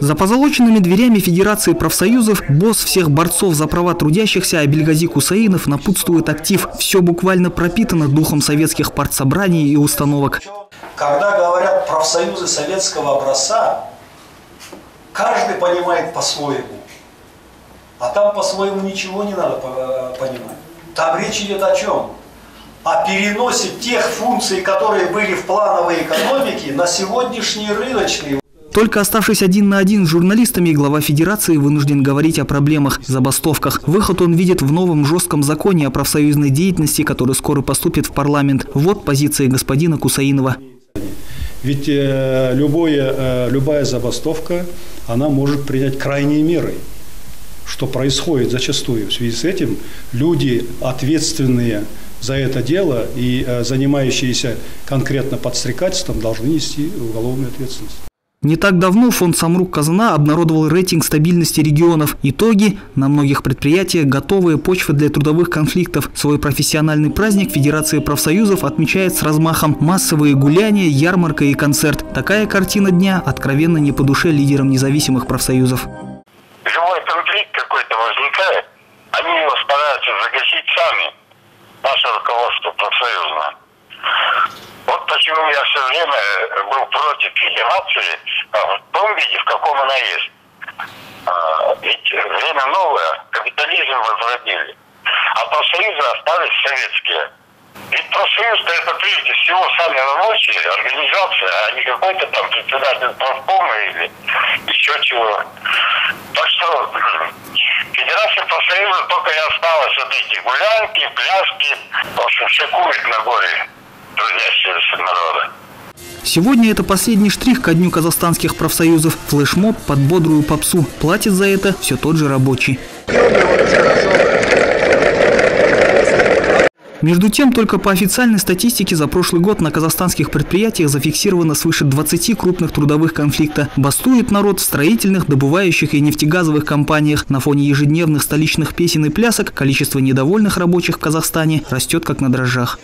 За позолоченными дверями Федерации профсоюзов босс всех борцов за права трудящихся Абельгази Кусаинов напутствует актив. Все буквально пропитано духом советских партсобраний и установок. Когда говорят профсоюзы советского образца, каждый понимает по-своему. А там по-своему ничего не надо понимать. Там речь идет о чем? О переносе тех функций, которые были в плановой экономике, на сегодняшние рыночные. Только оставшись один на один с журналистами, глава Федерации вынужден говорить о проблемах, забастовках. Выход он видит в новом жестком законе о профсоюзной деятельности, который скоро поступит в парламент. Вот позиции господина Кусаинова. Ведь любая забастовка, она может принять крайние меры, что происходит зачастую. В связи с этим люди, ответственные за это дело и занимающиеся конкретно подстрекательством, должны нести уголовную ответственность. Не так давно фонд «Самрук Казна» обнародовал рейтинг стабильности регионов. Итоги: на многих предприятиях готовые почвы для трудовых конфликтов. Свой профессиональный праздник Федерация профсоюзов отмечает с размахом. Массовые гуляния, ярмарка и концерт. Такая картина дня откровенно не по душе лидерам независимых профсоюзов. Живой конфликт какой-то возникает, они его стараются загасить сами, наше руководство профсоюзное. Вот почему я все время был против федерации в том виде, в каком она есть. Ведь время новое, капитализм возродили, а профсоюзы остались советские. Ведь профсоюз-то это прежде всего сами рабочие, организация, а не какой-то там председатель профкома или еще чего. Так что Федерация профсоюзов только и осталась от этих гулянки, пляски, в общем, шикуют на горе трудящегося народа. Сегодня это последний штрих ко дню казахстанских профсоюзов. Флешмоб под бодрую попсу. Платит за это все тот же рабочий. Между тем, только по официальной статистике за прошлый год на казахстанских предприятиях зафиксировано свыше 20 крупных трудовых конфликтов. Бастует народ в строительных, добывающих и нефтегазовых компаниях. На фоне ежедневных столичных песен и плясок количество недовольных рабочих в Казахстане растет как на дрожжах.